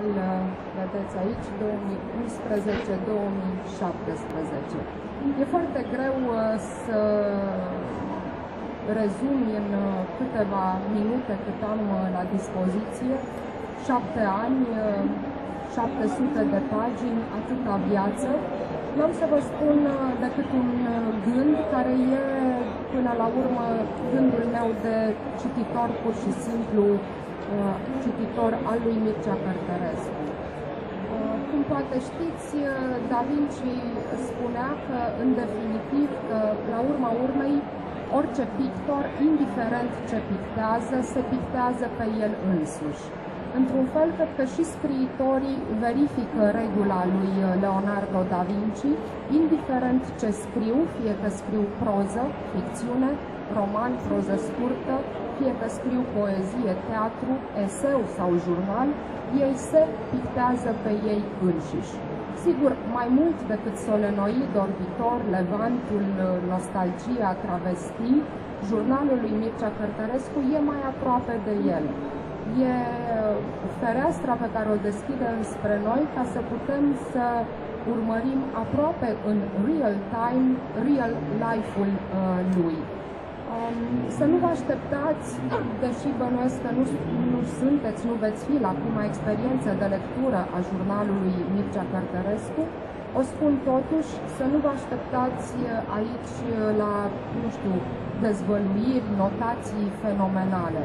îl vedeți aici, 2011-2017. E foarte greu să rezum în câteva minute cât am la dispoziție 7 ani, 700 de pagini, atâta viață. Eu am să vă spun decât un gând care e până la urmă gândul meu de cititor pur și simplu, cititor al lui Mircea Cărtărescu. Cum poate știți, Da Vinci spunea că, în definitiv, că, la urma urmei, orice pictor, indiferent ce pictează, se pictează pe el însuși. Într-un fel, cred că și scriitorii verifică regula lui Leonardo Da Vinci, indiferent ce scriu, fie că scriu proză, ficțiune, roman, proză scurtă, fie că scriu poezie, teatru, eseu sau jurnal, ei se pictează pe ei înșiși. Sigur, mai mult decât Solenoid, Orbitor, Levantul, Nostalgia, Travestii, jurnalul lui Mircea Cărtărescu e mai aproape de el. E fereastra pe care o deschide înspre noi ca să putem să urmărim aproape în real time, real life-ul lui. Să nu vă așteptați, deși bănuiesc că nu sunteți, nu veți fi la prima experiență de lectură a jurnalului Mircea Cărtărescu. O spun totuși să nu vă așteptați aici la, nu știu, dezvăluiri, notații fenomenale.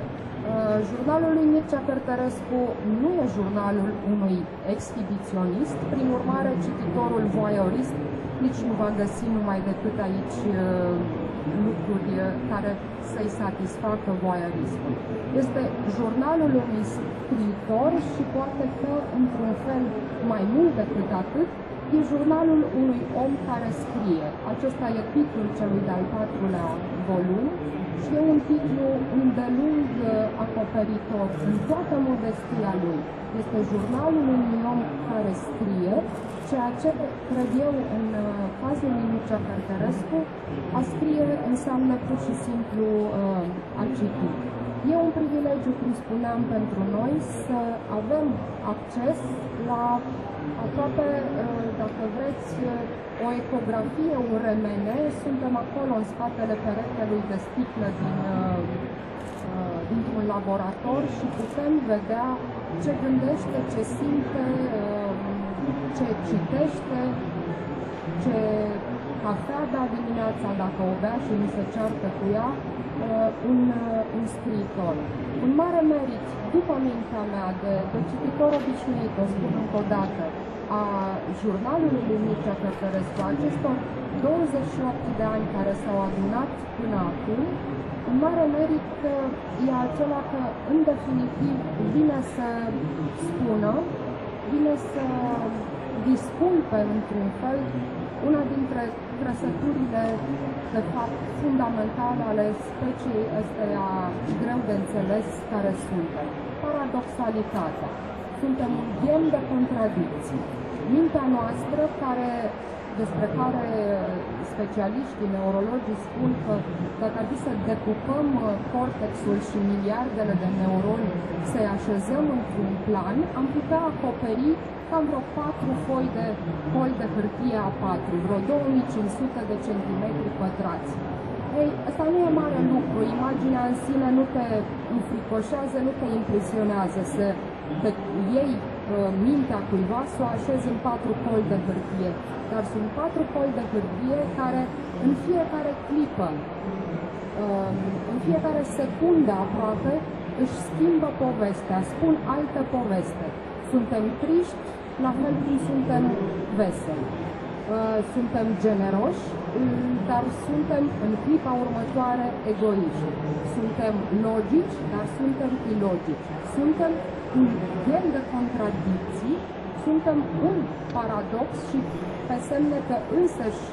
Jurnalul lui Mircea Cărtărescu nu e jurnalul unui exhibiționist, prin urmare cititorul voyeurist nici nu va găsi numai decât aici lucruri care să-i satisfacă voyeurismul. Este jurnalul unui scriitor și poate că, într-un fel, mai mult decât atât, e jurnalul unui om care scrie. Acesta e titlul celui de-al 4-lea volum și e un titlu îndelung acoperitor în toată modestia lui. Este jurnalul unui om care scrie, ceea ce, cred eu, în cazul lui Mircea Cărtărescu, a scrie înseamnă pur și simplu a citi. E un privilegiu, cum spuneam, pentru noi să avem acces la aproape, dacă vreți, o ecografie, un remene. Suntem acolo, în spatele peretelui de sticlă dintr-un laborator și putem vedea ce gândește, ce simte, ce citește, ce cafea da dimineața, dacă o bea și nu se ceartă cu ea, un scriitor. Un mare merit, după mintea mea, de cititor obișnuit, o spun încă o dată, a jurnalului lui Mircea Cărtărescu, acestor 28 de ani care s-au adunat până acum, un mare merit e acela că, în definitiv, vine să spună, vine să disculpe, într-un fel, una dintre trăsăturile, de fapt, fundamentale ale speciei ăsteia greu de înțeles care suntem. Paradoxalitatea. Suntem un ghem de contradicții. Mintea noastră, despre care specialiștii, neurologii spun că dacă ar fi să decupăm cortexul și miliardele de neuroni, să-i așezăm într-un plan, am putea acoperi cam vreo 4 foi de hârtie A4, vreo 2500 de centimetri pătrați. Ei, asta nu e mare lucru, imaginea în sine nu te înfricoșează, nu te impresionează, să iei mintea cuiva să o așezi în 4 foi de hârtie. Dar sunt 4 foi de hârtie care în fiecare clipă, în fiecare secundă aproape, își schimbă povestea, spun altă poveste. Suntem triști, la fel cum suntem veseli. Suntem generoși, dar suntem în clipa următoare egoiști. Suntem logici, dar suntem ilogici. Suntem un ghem de contradicții, suntem un paradox și pe semne că însăși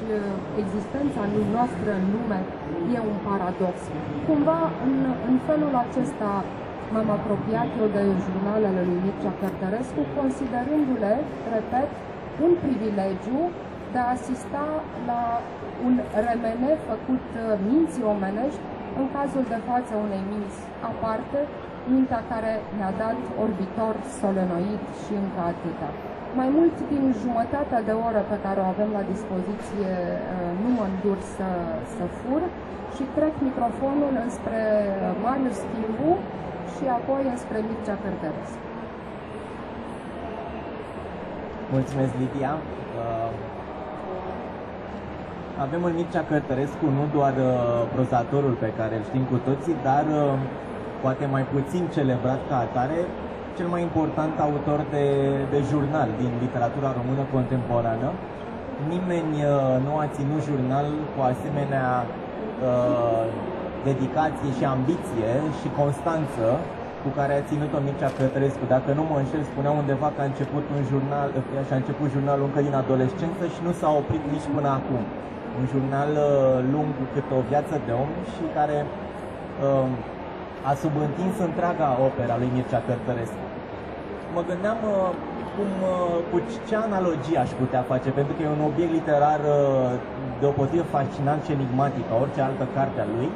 existența noastră în lume e un paradox. Cumva, în felul acesta, m-am apropiat eu de jurnalele lui Mircea Cărtărescu, considerându-le, repet, un privilegiu de a asista la un remene făcut minții omenești, în cazul de față unei minți aparte, mintea care ne-a dat orbitor, solenoid și încă atâta. Mai mult din jumătatea de oră pe care o avem la dispoziție nu mă îndur să fur și trec microfonul înspre Marius Chivu și apoi înspre Mircea Cărtărescu. Mulțumesc, Lidia! Avem în Mircea Cărtărescu nu doar prozatorul pe care îl știm cu toții, dar poate mai puțin celebrat ca atare, cel mai important autor de jurnal din literatura română contemporană. Nimeni nu a ținut jurnal cu asemenea dedicație și ambiție și constanță cu care a ținut-o Mircea Cărtărescu. Dacă nu mă înșel, spunea undeva că a început jurnalul încă din adolescență și nu s-a oprit nici până acum. Un jurnal lung cât o viață de om și care a subîntins întreaga opera lui Mircea Cărtărescu. Mă gândeam cu ce analogie aș putea face, pentru că e un obiect literar deopotrivă fascinant și enigmatic, ca orice altă carte a lui,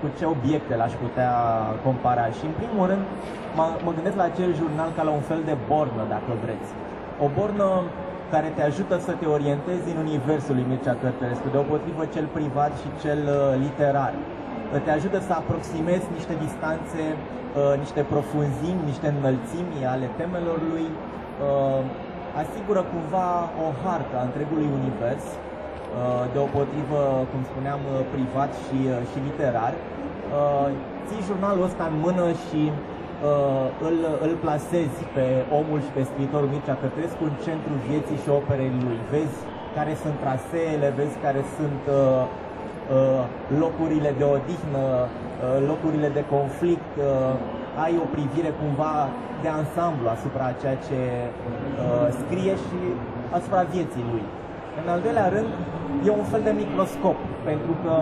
cu ce obiecte l-aș putea compara. Și în primul rând mă gândesc la acel jurnal ca la un fel de bornă, dacă vreți. O bornă care te ajută să te orientezi în universul lui Mircea Cărtărescu, deopotrivă cel privat și cel literar. Te ajută să aproximezi niște distanțe, niște profunzimi, niște înălțimi ale temelor lui, asigură cumva o hartă a întregului univers, deopotrivă, cum spuneam, privat și literar. Ții jurnalul ăsta în mână și îl plasezi pe omul și pe scriitorul Mircea Cărtărescu în centrul vieții și operei lui. Vezi care sunt traseele, vezi care sunt locurile de odihnă, locurile de conflict, ai o privire cumva de ansamblu asupra ceea ce scrie și asupra vieții lui. În al doilea rând, e un fel de microscop, pentru că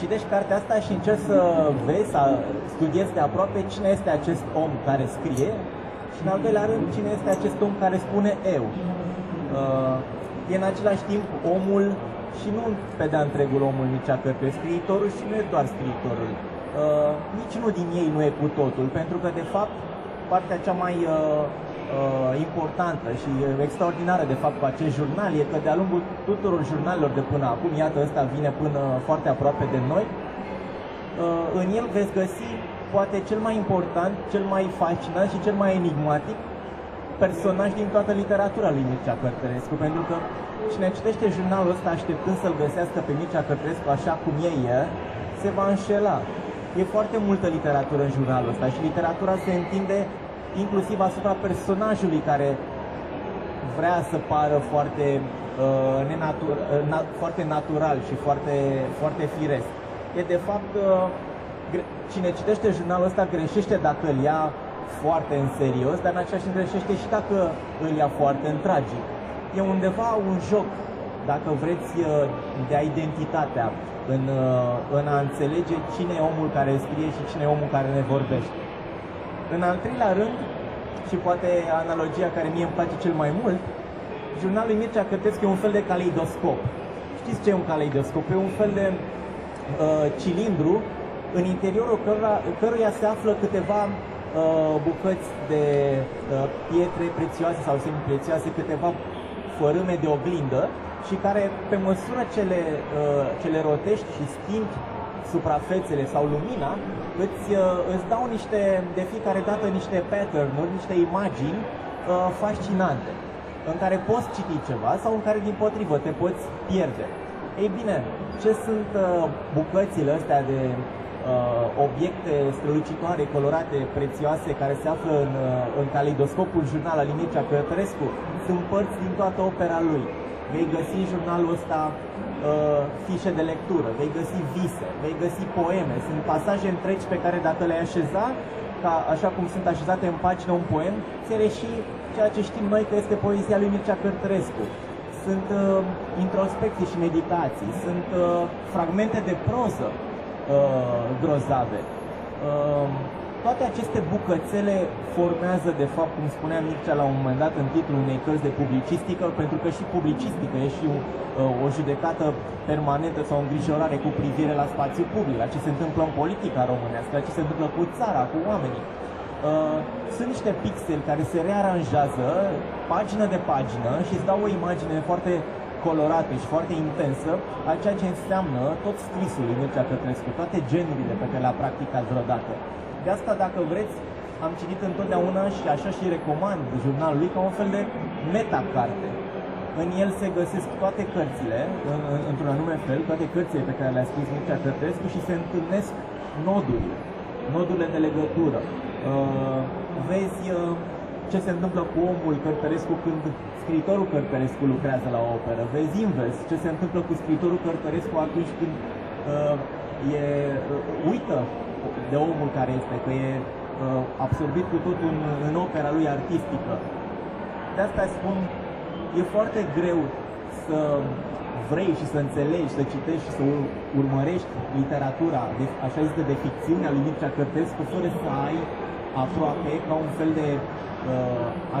citești cartea asta și încerci să vezi, să studiezi de aproape cine este acest om care scrie și, în al doilea rând, cine este acest om care spune eu. E în același timp omul și nu pe de-a întregul omul Mircea Cărtărescu, scriitorul și nu e doar scriitorul. Nici unul din ei nu e cu totul, pentru că, de fapt, partea cea mai importantă și extraordinară, de fapt, cu acest jurnal e că, de-a lungul tuturor jurnalelor de până acum, iată, ăsta vine până foarte aproape de noi, în el veți găsi, poate, cel mai important, cel mai fascinant și cel mai enigmatic personaj din toată literatura lui Mircea Cărtărescu, pentru că cine citește jurnalul ăsta așteptând să-l găsească pe Mircea Cărtărescu așa cum e, se va înșela. E foarte multă literatură în jurnalul ăsta și literatura se întinde inclusiv asupra personajului care vrea să pară foarte, foarte natural și foarte, foarte firesc. E de fapt, cine citește jurnalul ăsta greșește dacă îl ia foarte în serios, dar în același timp greșește și dacă îl ia foarte în tragic. E undeva un joc, dacă vreți, de identitatea în a înțelege cine e omul care scrie și cine e omul care ne vorbește. În al treilea rând, și poate analogia care mie îmi place cel mai mult, jurnalul Mircea Cărtărescu e un fel de caleidoscop. Știți ce e un caleidoscop? E un fel de cilindru în interiorul căruia se află câteva bucăți de pietre prețioase sau semiprețioase, câteva fărâme de oglindă și care, pe măsură ce le rotești și schimbi suprafețele sau lumina, îți dau niște, de fiecare dată, niște pattern-uri, niște imagini fascinante, în care poți citi ceva sau în care, dimpotrivă, te poți pierde. Ei bine, ce sunt bucățile astea de obiecte strălucitoare, colorate, prețioase, care se află în caleidoscopul jurnal al Mircea Cărtărescu? Sunt părți din toată opera lui. Vei găsi în jurnalul ăsta fișe de lectură, vei găsi vise, vei găsi poeme. Sunt pasaje întregi pe care, dacă le-ai așeza, așa cum sunt așezate în pagină un poem, ți-e reși ceea ce știm noi că este poezia lui Mircea Cărtărescu. Sunt introspecții și meditații, sunt fragmente de proză grozave. Toate aceste bucățele formează, de fapt, cum spunea Mircea la un moment dat în titlul unei cărți de publicistică, pentru că și publicistică e și o judecată permanentă sau îngrijorare cu privire la spațiu public, la ce se întâmplă în politica românească, la ce se întâmplă cu țara, cu oamenii. Sunt niște pixeli care se rearanjează pagină de pagină și îți dau o imagine foarte colorată și foarte intensă a ceea ce înseamnă tot scrisul lui Mircea Cărtărescu, toate genurile pe care le-a practicat vreodată. De asta, dacă vreți, am citit întotdeauna și așa și recomand jurnalul lui ca un fel de metacarte. În el se găsesc toate cărțile, într-un anume fel, toate cărțile pe care le-a scris Mircea Cărtărescu și se întâlnesc nodurile de legătură. Vezi ce se întâmplă cu omul Cărtărescu când scriitorul Cărtărescu lucrează la o operă. Vezi invers ce se întâmplă cu scriitorul Cărtărescu atunci când uită de omul care este, că e absorbit cu totul în opera lui artistică. De asta spun, e foarte greu să vrei și să înțelegi, să citești și să urmărești literatura, așa zisă de ficțiunea lui Mircea Cărtărescu, fără să ai aproape ca un fel de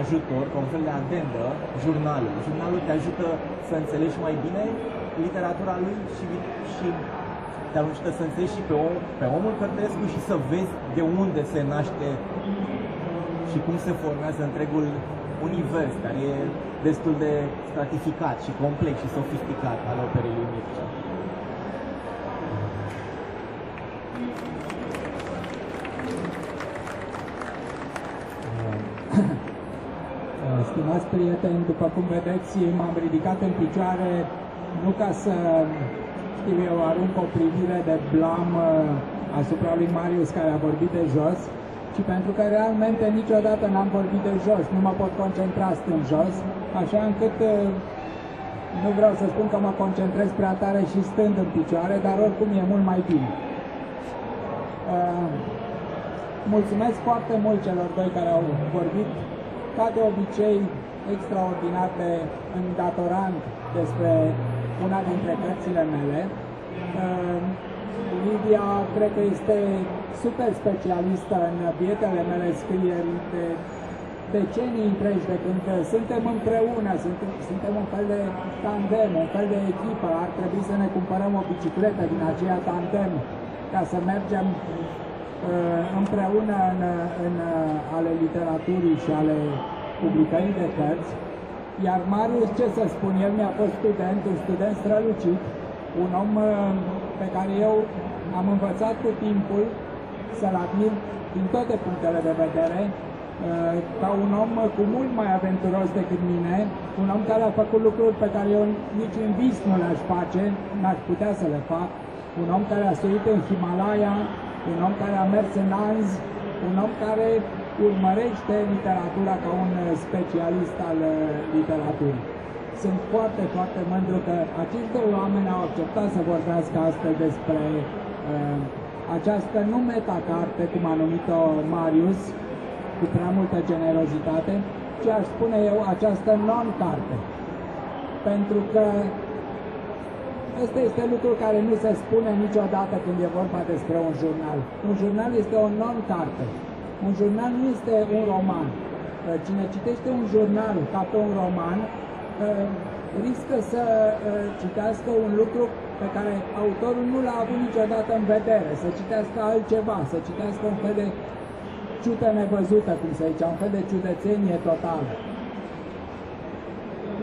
ajutor, ca un fel de adendă, jurnalul. Jurnalul te ajută să înțelegi mai bine literatura lui și te ajută să înțelegi și pe omul Cărtărescu și să vezi de unde se naște și cum se formează întregul univers, care e destul de stratificat și complex și sofisticat al operei lui Mircea. Stimați prieteni, după cum vedeți, m-am ridicat în picioare nu ca să, știu eu, arunc o privire de blam asupra lui Marius care a vorbit de jos, ci pentru că realmente niciodată n-am vorbit de jos, nu mă pot concentra stând jos, așa încât nu vreau să spun că mă concentrez prea tare și stând în picioare, dar oricum e mult mai bine. Mulțumesc foarte mult celor doi care au vorbit, ca de obicei, extraordinar de îndatorant despre una dintre cărțile mele. Lidia, cred că este super specialistă în bietele mele scrieri de decenii întregi de când suntem împreună, suntem un fel de tandem, un fel de echipă. Ar trebui să ne cumpărăm o bicicletă din aceea tandem ca să mergem împreună în ale literaturii și ale publicării de cărți. Iar Marius, ce să spun, el mi-a fost student, un student strălucit, un om pe care eu am învățat cu timpul să-l admir din toate punctele de vedere, ca un om cu mult mai aventuros decât mine, un om care a făcut lucruri pe care eu nici în vis nu le-aș face, n-aș putea să le fac, un om care a suit în Himalaya, un om care a mers în Anzi, un om care urmărește literatura ca un specialist al literaturii. Sunt foarte, foarte mândru că acești doi oameni au acceptat să vorbească astăzi despre această nu metacarte, cum a numit-o Marius, cu prea multă generozitate, ci aș spune eu această non-carte. Pentru că ăsta este lucru care nu se spune niciodată când e vorba despre un jurnal. Un jurnal este o non-carte. Un jurnal nu este un roman. Cine citește un jurnal ca pe un roman, riscă să citească un lucru pe care autorul nu l-a avut niciodată în vedere, să citească altceva, să citească un fel de ciudă nevăzută, cum se zicea, un fel de ciudățenie totală.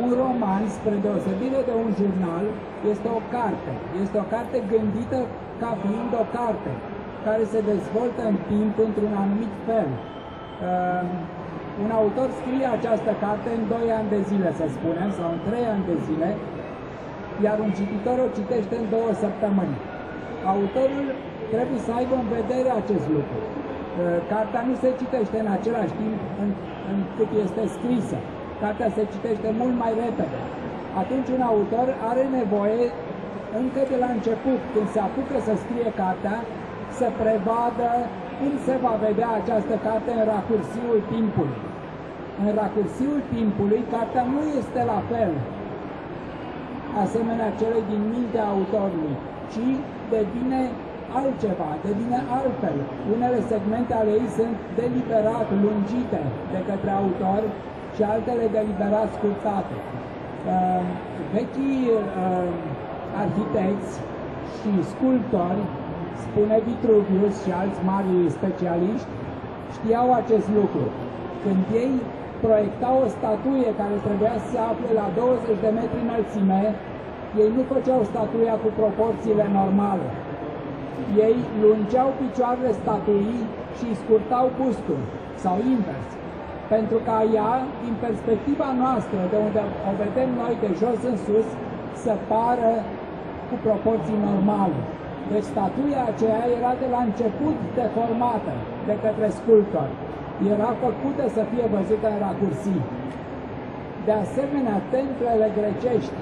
Un roman, spre deosebire de un jurnal, este o carte. Este o carte gândită ca fiind o carte, care se dezvoltă în timp într-un anumit fel. Un autor scrie această carte în 2 ani de zile, să spunem, sau în 3 ani de zile, iar un cititor o citește în 2 săptămâni. Autorul trebuie să aibă în vedere acest lucru. Cartea nu se citește în același timp în cât este scrisă. Cartea se citește mult mai repede. Atunci un autor are nevoie, încă de la început, când se apucă să scrie cartea, să prevadă cum se va vedea această carte în racursiul timpului. În racursiul timpului, cartea nu este la fel asemenea celei din mintea autorului, ci devine altceva, devine altfel. Unele segmente ale ei sunt deliberat lungite de către autor și altele deliberat scurtate. Vechii arhitecți și sculptori, spune Vitruvius și alți mari specialiști, știau acest lucru. Când ei proiectau o statuie care trebuia să se afle la 20 de metri înălțime, ei nu făceau statuia cu proporțiile normale. Ei lungeau picioarele statuii și îi scurtau bustul, sau invers. Pentru ca ea, din perspectiva noastră, de unde o vedem noi de jos în sus, să pară cu proporții normale. Deci statuia aceea era de la început deformată de către sculptor. Era făcută să fie văzută în racursii. De asemenea, templele grecești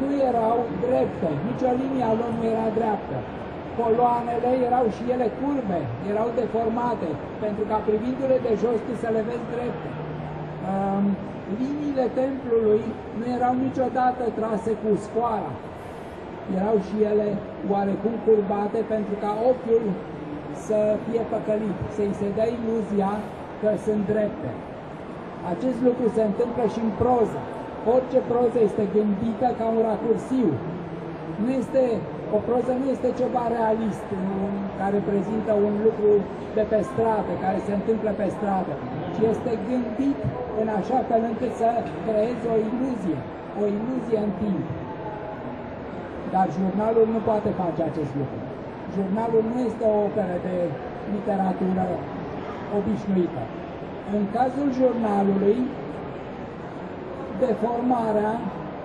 nu erau drepte, nicio linie a lor nu era dreaptă. Coloanele erau și ele curbe, erau deformate, pentru ca privindu-le de jos tu să le vezi drepte. Liniile templului nu erau niciodată trase cu scoara, erau și ele oarecum curbate pentru ca ochiul să fie păcălit, să-i se dea iluzia că sunt drepte. Acest lucru se întâmplă și în proză. Orice proză este gândită ca un racursiu. O proză nu este ceva realist, care prezintă un lucru de pe stradă, care se întâmplă pe stradă, ci este gândit în așa fel încât să creezi o iluzie în timp. Dar jurnalul nu poate face acest lucru. Jurnalul nu este o operă de literatură obișnuită. În cazul jurnalului, deformarea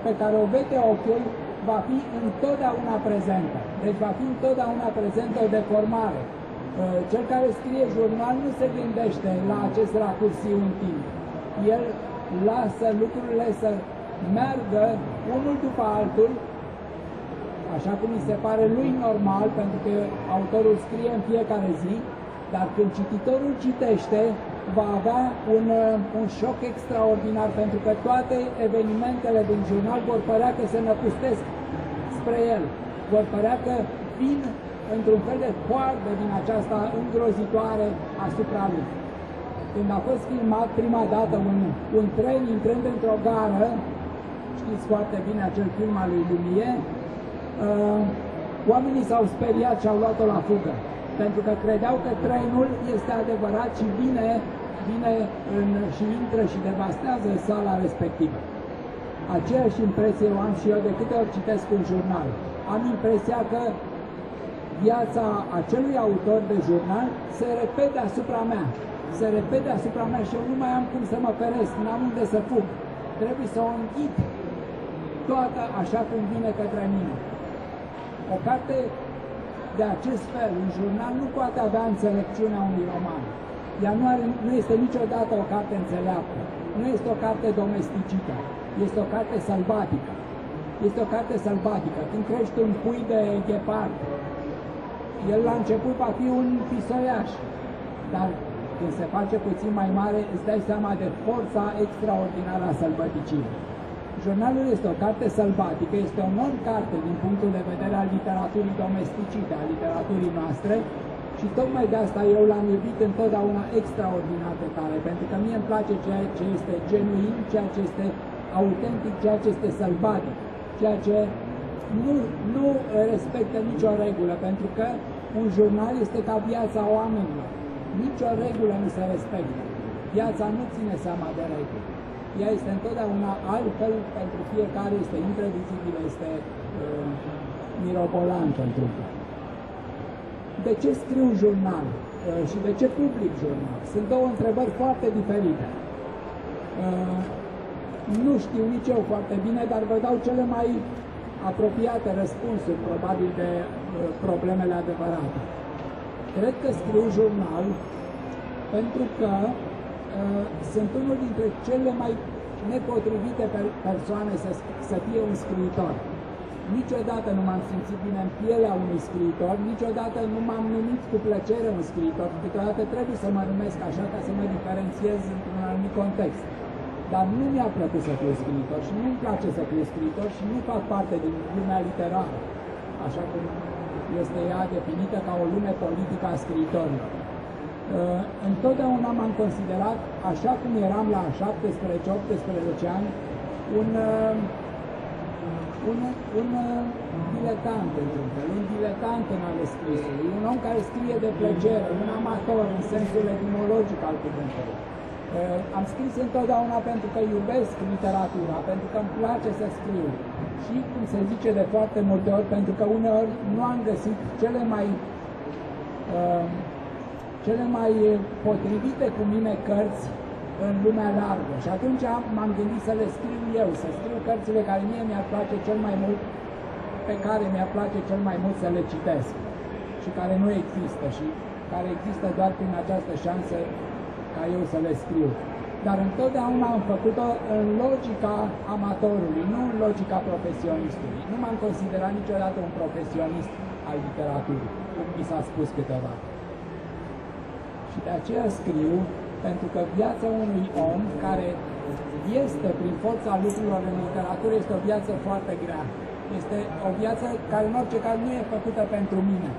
pe care o vede ochiul va fi întotdeauna prezentă. Deci va fi întotdeauna prezentă o deformare. Cel care scrie jurnal nu se gândește la acest racursiu în timp. El lasă lucrurile să meargă unul după altul, așa cum îi se pare lui normal, pentru că autorul scrie în fiecare zi, dar când cititorul citește, va avea un șoc extraordinar, pentru că toate evenimentele din jurnal vor părea că se năpustesc spre el, vor părea că vin într-un fel de coardă din aceasta îngrozitoare asupra lui. Când a fost filmat prima dată un tren intrând într-o gară, știți foarte bine acel film al lui Lumière, oamenii s-au speriat și au luat-o la fugă, pentru că credeau că trenul este adevărat și intră și devastează sala respectivă. Aceeași impresie o am și eu de câte ori citesc un jurnal. Am impresia că viața acelui autor de jurnal se repete asupra mea. Se repete asupra mea și eu nu mai am cum să mă feresc, n-am unde să fug. Trebuie să o înghit toată așa cum vine către mine. O carte de acest fel, un jurnal, nu poate avea înțelepciunea unui roman. Ea nu este niciodată o carte înțeleaptă, nu este o carte domesticită, este o carte sălbatică. Este o carte sălbatică. Când crește un pui de ghepard, el la început va fi un pisoiaș, dar când se face puțin mai mare, îți dai seama de forța extraordinară a sălbăticiei. Jurnalul este o carte sălbatică, este o non-carte din punctul de vedere al literaturii domesticite, a literaturii noastre, și tocmai de asta eu l-am iubit întotdeauna extraordinar de tare, pentru că mie îmi place ceea ce este genuin, ceea ce este autentic, ceea ce este sălbatic, ceea ce nu respectă nicio regulă, pentru că un jurnal este ca viața oamenilor. Nicio regulă nu se respectă. Viața nu ține seama de reguli. Ea este întotdeauna altfel pentru fiecare, este imprevizibilă, este mirobolantă într-un fel. De ce scriu jurnal și de ce public jurnal? Sunt două întrebări foarte diferite. Nu știu nici eu foarte bine, dar vă dau cele mai apropiate răspunsuri, probabil, de problemele adevărate. Cred că scriu jurnal pentru că sunt unul dintre cele mai nepotrivite persoane să fie un scriitor. Niciodată nu m-am simțit bine în pielea unui scriitor, niciodată nu m-am numit cu plăcere un scriitor, câteodată trebuie să mă numesc așa ca să mă diferențiez într-un anumit context. Dar nu mi-a plăcut să fiu scriitor și nu-mi place să fiu scriitor și nu fac parte din lumea literară, așa cum este ea definită ca o lume politică a scriitorilor. Întotdeauna m-am considerat, așa cum eram la 17-18 ani, un diletant, un diletant în ale scrisului, un om care scrie de plăcere, un amator în sensul etimologic al cuvântului. Am scris întotdeauna pentru că iubesc literatura, pentru că îmi place să scriu și, cum se zice de foarte multe ori, pentru că uneori nu am găsit cele mai potrivite cu mine cărți în lumea largă. Și atunci m-am gândit să le scriu eu, să scriu cărțile care mie mi-ar place cel mai mult, pe care mi-ar place cel mai mult să le citesc și care nu există și care există doar prin această șansă ca eu să le scriu. Dar întotdeauna am făcut-o în logica amatorului, nu în logica profesionistului. Nu m-am considerat niciodată un profesionist al literaturii, cum mi s-a spus câteodată. Și de aceea scriu, pentru că viața unui om care este, prin forța lucrurilor în literatură, este o viață foarte grea. Este o viață care, în orice caz, nu e făcută pentru mine.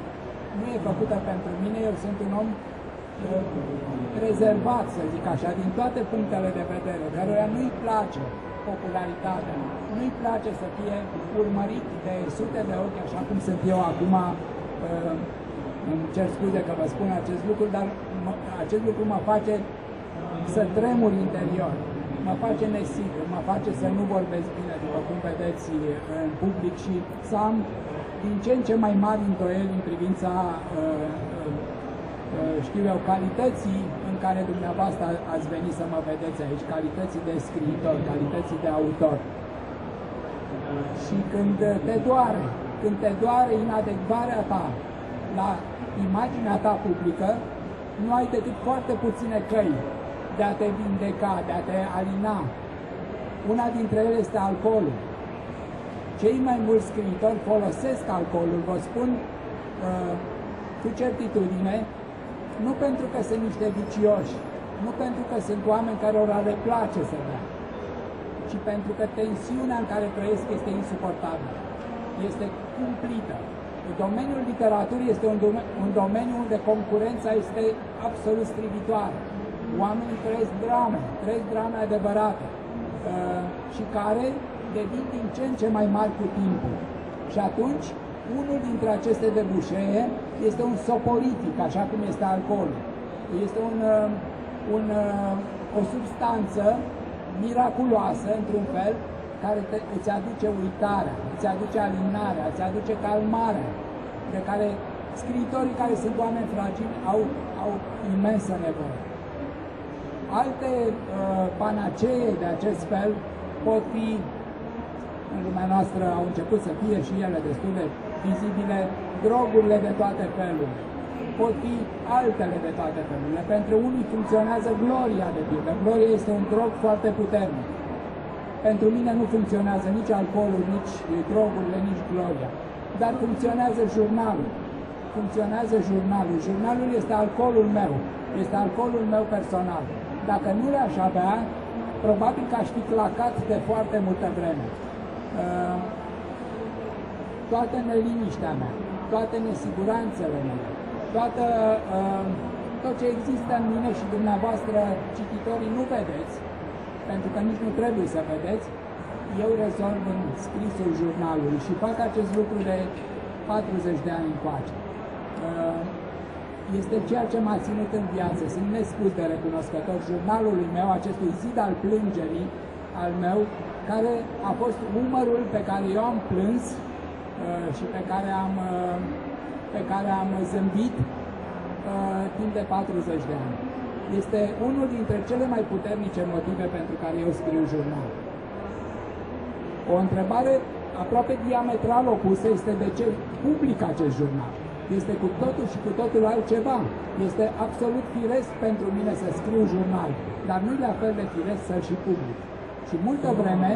Nu e făcută pentru mine, eu sunt un om rezervat, să zic așa, din toate punctele de vedere, căruia nu-i place popularitatea, nu-i place să fie urmărit de sute de ochi, așa cum sunt eu acum. Îmi cer scuze că vă spun acest lucru, dar acest lucru mă face să tremur interior, mă face nesigur, mă face să nu vorbesc bine, după cum vedeți, în public și să am din ce în ce mai mari îndoieli în privința știu eu, calității în care dumneavoastră ați venit să mă vedeți aici, calității de scriitor, calității de autor. Și când te doare, când te doare inadecvarea ta la imaginea ta publică, nu ai decât foarte puține căi de a te vindeca, de a te alina. Una dintre ele este alcoolul. Cei mai mulți scriitori folosesc alcoolul, vă spun cu certitudine, nu pentru că sunt niște vicioși, nu pentru că sunt oameni care ora le place să bea, ci pentru că tensiunea în care trăiesc este insuportabilă, este cumplită. Domeniul literaturii este un domeniu unde concurența este absolut strivitoare. Oamenii trăiesc drame adevărate și care devin din ce în ce mai mari cu timpul. Și atunci, unul dintre aceste debușee este un soporific, așa cum este alcoolul. Este o substanță miraculoasă, într-un fel, care îți aduce uitarea, îți aduce alinarea, îți aduce calmarea, de care scriitorii care sunt oameni fragili au imensă nevoie. Alte panacee de acest fel pot fi, în lumea noastră au început să fie și ele destul de vizibile, drogurile de toate felurile. Pot fi altele de toate felurile. Pentru unii funcționează gloria, de pildă. Gloria este un drog foarte puternic. Pentru mine nu funcționează nici alcoolul, nici drogurile, nici gloria. Dar funcționează jurnalul. Funcționează jurnalul. Jurnalul este alcoolul meu. Este alcoolul meu personal. Dacă nu le-aș avea, probabil că aș fi clacat de foarte multă vreme. Toată neliniștea mea, toate nesiguranțele mele, tot ce există în mine și dumneavoastră cititorii nu vedeți, pentru că nici nu trebuie să vedeți, eu rezolv în scrisul jurnalului și fac acest lucru de 40 de ani încoace. Este ceea ce m-a ținut în viață, sunt nespus de recunoscător jurnalului meu, acestui zid al plângerii al meu, care a fost umărul pe care eu am plâns și pe care am zâmbit timp de 40 de ani. Este unul dintre cele mai puternice motive pentru care eu scriu jurnal. O întrebare aproape diametral opusă este de ce public acest jurnal. Este cu totul și cu totul altceva. Este absolut firesc pentru mine să scriu jurnal, dar nu la fel de firesc să-l și public. Și multă vreme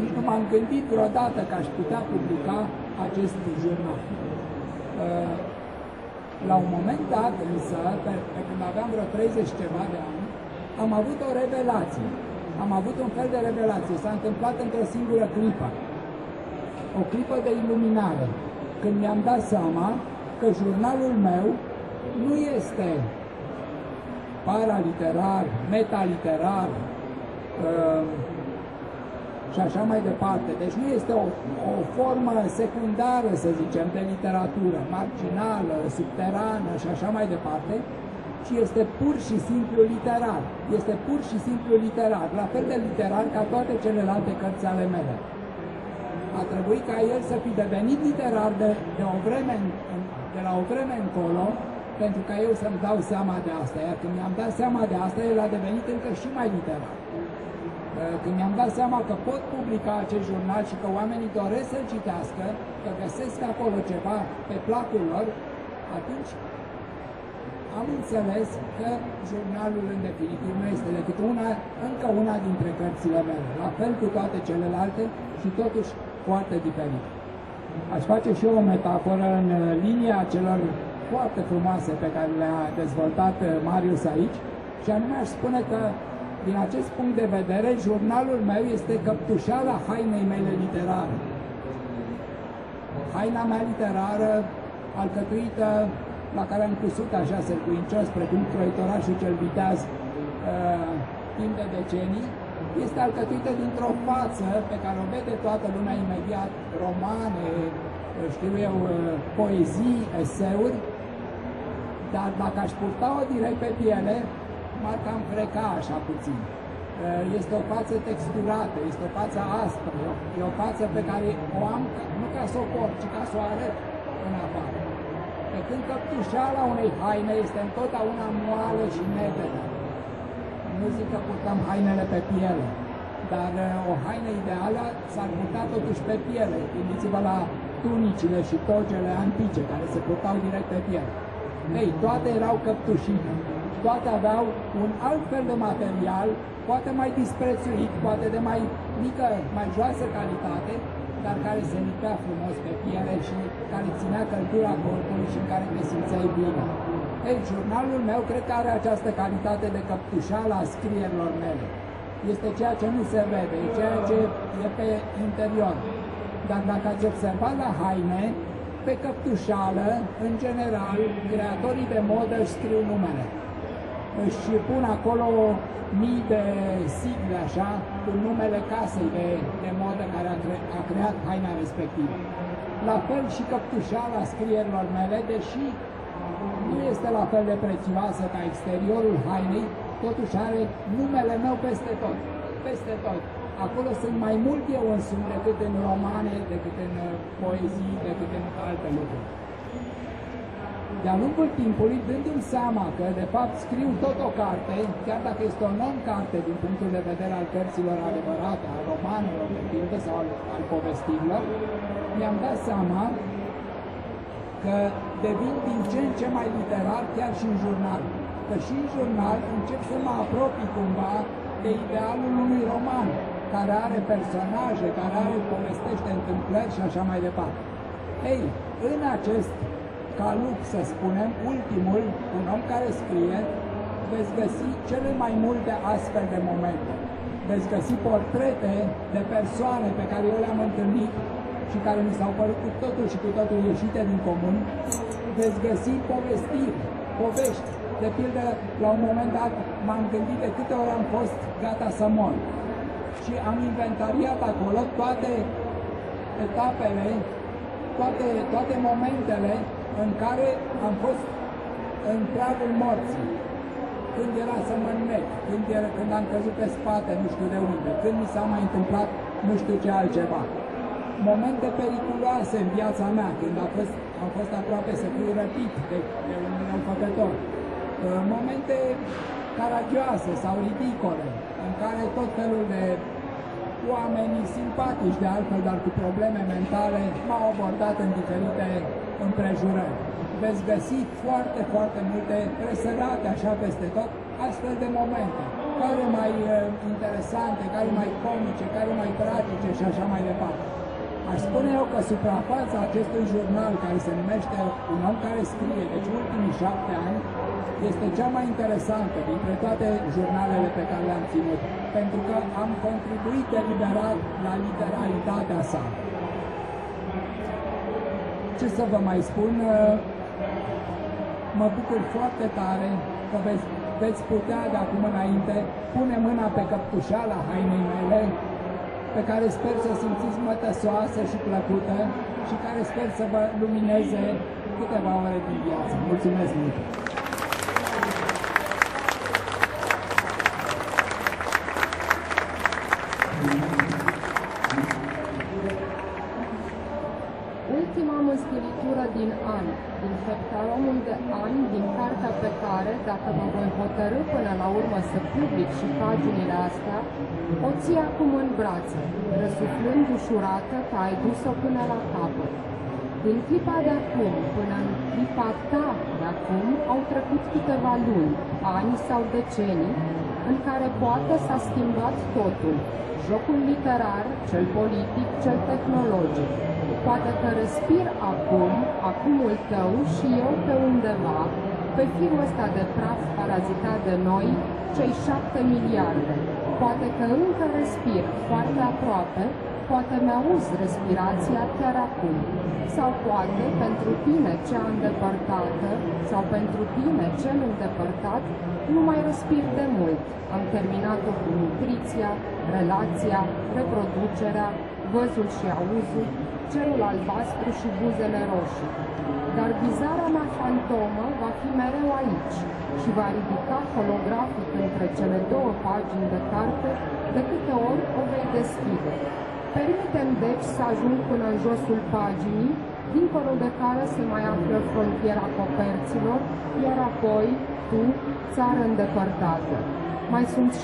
nici nu m-am gândit vreodată că aș putea publica acest jurnal. La un moment dat, însă, pe când aveam vreo 30 ceva de ani, am avut o revelație. Am avut un fel de revelație. S-a întâmplat într-o singură clipă. O clipă de iluminare. când mi-am dat seama că jurnalul meu nu este paraliterar, metaliterar și așa mai departe. Deci nu este o formă secundară, să zicem, de literatură, marginală, subterană și așa mai departe, ci este pur și simplu literar. Este pur și simplu literar, la fel de literar ca toate celelalte cărți ale mele. A trebuit ca el să fi devenit literar de la o vreme încolo, pentru ca eu să-mi dau seama de asta. Iar când mi-am dat seama de asta, el a devenit încă și mai literar. Când mi-am dat seama că pot publica acest jurnal și că oamenii doresc să-l citească, că găsesc acolo ceva pe placul lor, atunci am înțeles că jurnalul, în definitiv, nu este decât încă una dintre cărțile mele, la fel cu toate celelalte și totuși foarte diferit. Aș face și eu o metaforă în linia celor foarte frumoase pe care le-a dezvoltat Marius aici, și anume aș spune că, din acest punct de vedere, jurnalul meu este căptușala hainei mele literare. Haina mea literară, alcătuită, la care am cusut așa sârguincios, precum croitorașul cel viteaz, timp de decenii, este alcătuită dintr-o față pe care o vede toată lumea imediat, romane, știu eu, poezii, eseuri, dar dacă aș purta-o direct pe piele, m-ar cam freca așa puțin. Este o față texturată, este o față aspră, e o față pe care o am nu ca să o port, ci ca să o arăt în afară. Pe când căptușala unei haine este întotdeauna moală și nededă. Nu zic că purtăm hainele pe piele, dar o haină ideală s-ar purta totuși pe piele. Gândiți-vă la tunicile și togele antice care se purtau direct pe piele. Ei, toate erau căptușite, toate aveau un alt fel de material, poate mai disprețuit, poate de mai mică, mai joasă calitate, dar care se lipea frumos pe piele și care ținea căldura corpului și în care te simțeai bine. Ei, jurnalul meu cred că are această calitate de căptușală a scrierilor mele. Este ceea ce nu se vede, e ceea ce e pe interior. Dar dacă ați observat la haine, pe căptușală, în general, creatorii de modă își scriu numele. Își pun acolo mii de sigle, așa, cu numele casei de modă care a creat haina respectivă. La fel și căptușala scrierilor mele, deși nu este la fel de prețioasă ca exteriorul hainei, totuși are numele meu peste tot. Peste tot. Acolo sunt mai mult eu însumi decât în romane, decât în poezii, decât în alte lucruri. De-a lungul timpului, dându-mi seama că, de fapt, scriu tot o carte, chiar dacă este o non-carte din punctul de vedere al cărților adevărate, al romanelor, de pildă, sau al povestirilor, mi-am dat seama că devin din ce în ce mai literar chiar și în jurnal. Că și în jurnal încep să mă apropii cumva de idealul unui roman, care are personaje, care are povestește întâmplări și așa mai departe. Ei, în acest calup, să spunem, ultimul, un om care scrie, veți găsi cele mai multe astfel de momente. Veți găsi portrete de persoane pe care eu le-am întâlnit și care mi s-au părut cu totul și cu totul ieșite din comun. Veți găsi povestiri, povești. De pildă, la un moment dat m-am gândit de câte ori am fost gata să mor. Și am inventariat acolo toate etapele, toate momentele în care am fost în pragul morții. Când era să mă înnec, când am căzut pe spate, nu știu de unde, când mi s-a mai întâmplat nu știu ce altceva. Momente periculoase în viața mea, când am fost aproape să fiu răpit de un înfăcător. Momente caragioase sau ridicole, în care tot felul de oameni simpatici de altfel, dar cu probleme mentale, m-au abordat în diferite împrejurări. Veți găsi foarte, foarte multe presărate așa peste tot, astfel de momente, care mai interesante, care mai comice, care mai tragice și așa mai departe. Aș spune eu că suprafața acestui jurnal, care se numește Un om care scrie, deci ultimii 7 ani, este cea mai interesantă dintre toate jurnalele pe care le-am ținut, pentru că am contribuit deliberat la literalitatea sa. Ce să vă mai spun, mă bucur foarte tare că veți putea de acum înainte pune mâna pe căptușala hainei mele, pe care sper să o simțiți mătăsoasă și plăcută și care sper să vă lumineze câteva ore din viață. Mulțumesc mult! Ultima măscăritură din an, din feptaromul de ani, din cartea pe care, dacă mă voi hotărâ până la urmă să public și paginile astea, o ții acum în brațe, răsuflând ușurată că ai dus-o până la capăt. Din clipa de acum până în clipa ta de acum au trecut câteva luni, ani sau decenii, în care poate s-a schimbat totul, jocul literar, cel politic, cel tehnologic. Poate că respir acum, acumul tău și eu pe undeva, pe firul ăsta de praf parazitat de noi, cei 7 miliarde. Poate că încă respir foarte aproape, poate mi-auzi respirația chiar acum. Sau poate pentru tine cea îndepărtată, sau pentru tine cel îndepărtat, nu mai respir de mult. Am terminat-o cu nutriția, relația, reproducerea, văzul și auzul, cerul albastru și buzele roșii. Dar bizara mea fantomă va fi mereu aici și va ridica holografic între cele 2 pagini de carte de câte ori o vei deschide. Permite-mi deci să ajung până în josul paginii, dincolo de care se mai află frontiera coperților, iar apoi, tu, țară îndepărtată. Mai sunt 7-8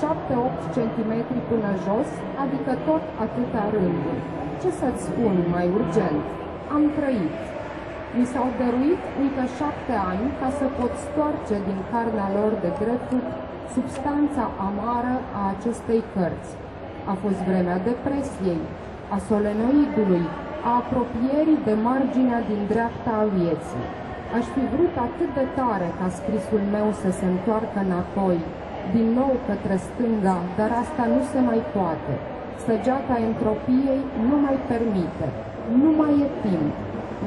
cm până jos, adică tot atâta rânduri. Ce să-ți spun mai urgent? Am trăit. Mi s-au dăruit încă 7 ani ca să pot stoarce din carnea lor de dreptul substanța amară a acestei cărți. A fost vremea depresiei, a solenoidului, a apropierii de marginea din dreapta a vieții. Aș fi vrut atât de tare ca scrisul meu să se întoarcă înapoi, din nou către stânga, dar asta nu se mai poate. Săgeata entropiei nu mai permite, nu mai e timp.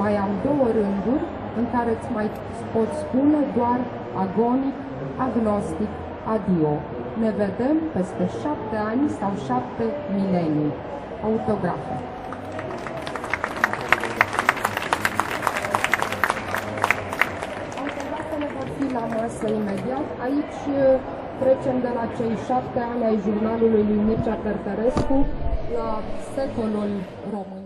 Mai am 2 rânduri în care îți mai pot spune doar agonic, agnostic, adio. Ne vedem peste 7 ani sau 7 milenii. Autografe. Autografele vor fi la masă imediat. Aici trecem de la cei 7 ani ai jurnalului lui Mircea Cărtărescu la secolul român.